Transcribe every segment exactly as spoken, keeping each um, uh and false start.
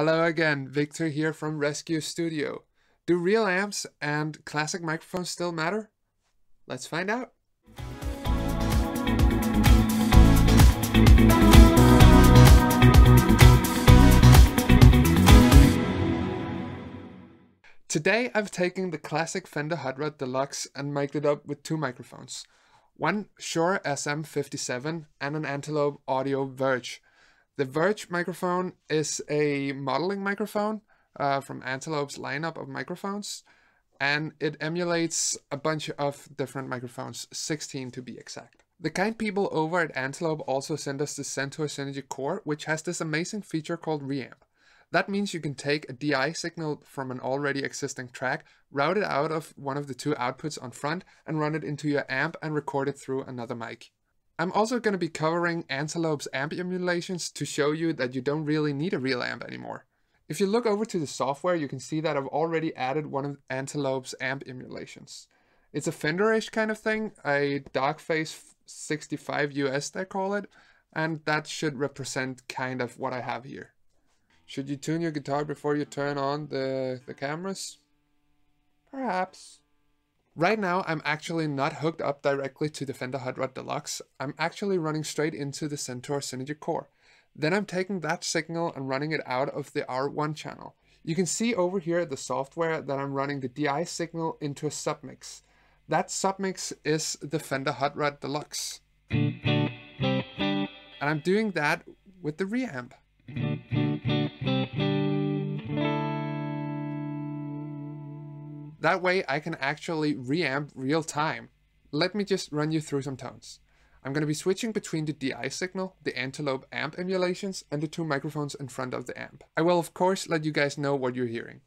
Hello again, Victor here from ResQ Studio. Do real amps and classic microphones still matter? Let's find out. Today I've taken the classic Fender Hot Rod Deluxe and mic'd it up with two microphones. One Shure S M fifty-seven and an Antelope Audio Verge. The Verge microphone is a modeling microphone uh, from Antelope's lineup of microphones, and it emulates a bunch of different microphones, sixteen to be exact. The kind people over at Antelope also sent us the Centaur Synergy Core, which has this amazing feature called reamp. That means you can take a D I signal from an already existing track, route it out of one of the two outputs on front, and run it into your amp and record it through another mic. I'm also going to be covering Antelope's amp emulations to show you that you don't really need a real amp anymore. If you look over to the software, you can see that I've already added one of Antelope's amp emulations. It's a Fender-ish kind of thing, a Darkface sixty-five U S they call it, and that should represent kind of what I have here. Should you tune your guitar before you turn on the, the cameras? Perhaps. Right now, I'm actually not hooked up directly to the Fender Hot Rod Deluxe. I'm actually running straight into the Centaur Synergy Core. Then I'm taking that signal and running it out of the R one channel. You can see over here the software that I'm running the D I signal into a submix. That submix is the Fender Hot Rod Deluxe. And I'm doing that with the reamp. That way I can actually reamp real time. Let me just run you through some tones. I'm going to be switching between the D I signal, the Antelope amp emulations, and the two microphones in front of the amp. I will of course let you guys know what you're hearing.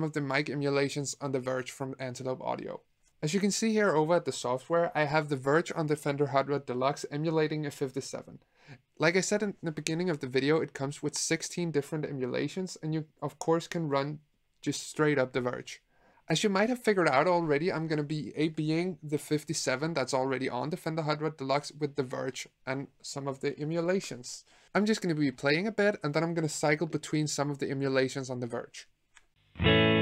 Of the mic emulations on the Verge from Antelope Audio. As you can see here over at the software, I have the Verge on the Fender Hot Rod Deluxe emulating a fifty-seven. Like I said in the beginning of the video, it comes with sixteen different emulations, and you of course can run just straight up the Verge. As you might have figured out already, I'm going to be ABing the fifty-seven that's already on the Fender Hot Rod Deluxe with the Verge and some of the emulations. I'm just going to be playing a bit, and then I'm going to cycle between some of the emulations on the Verge. Thank you.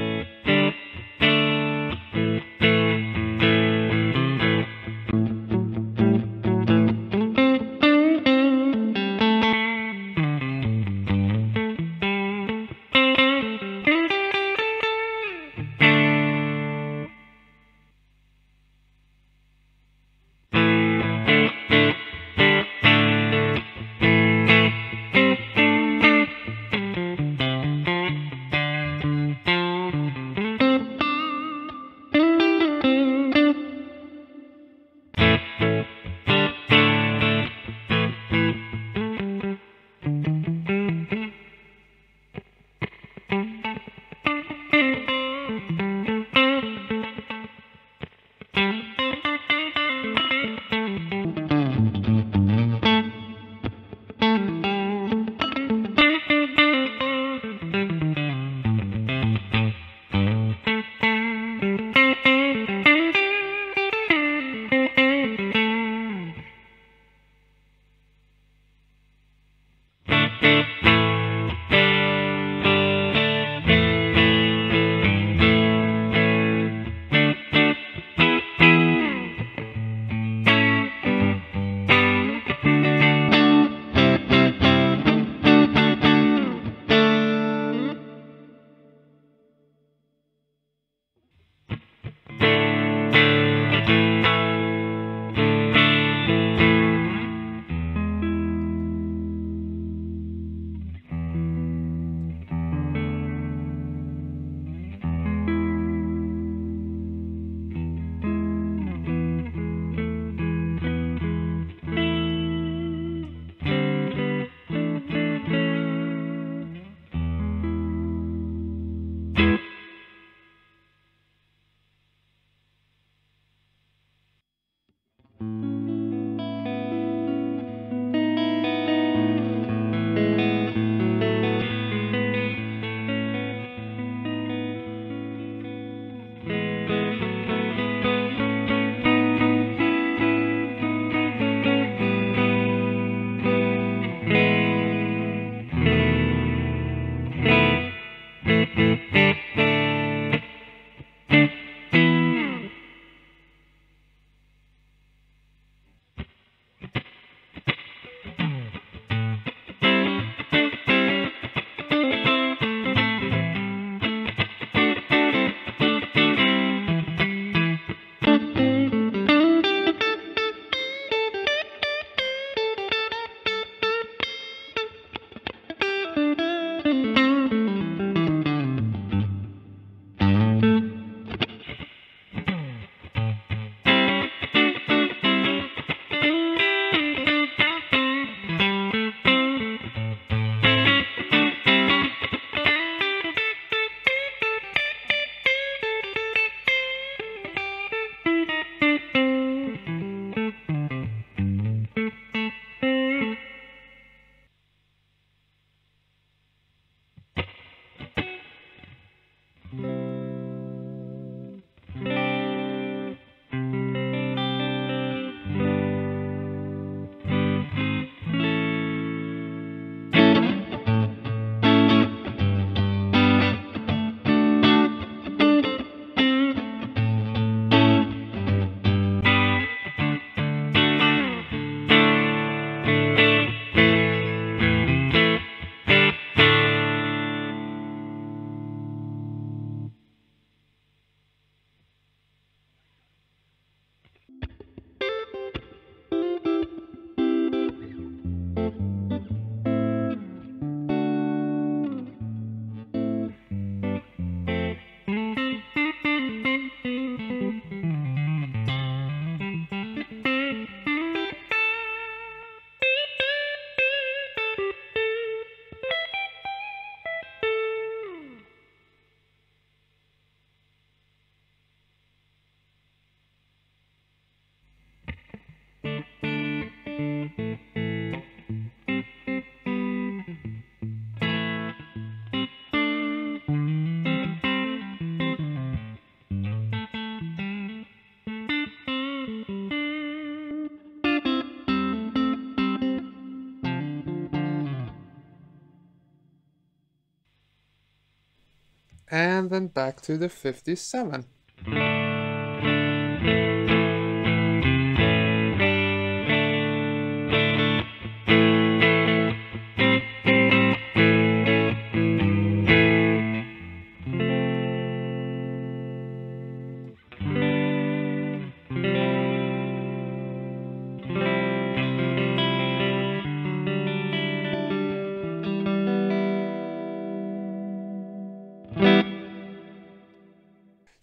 and then back to the fifty-seven.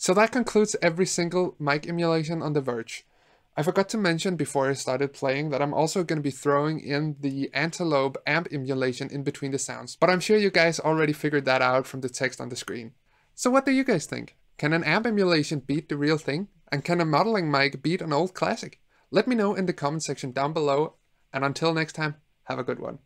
So that concludes every single mic emulation on the Verge. I forgot to mention before I started playing that I'm also going to be throwing in the Antelope amp emulation in between the sounds, but I'm sure you guys already figured that out from the text on the screen. So what do you guys think? Can an amp emulation beat the real thing? And can a modeling mic beat an old classic? Let me know in the comment section down below, and until next time, have a good one.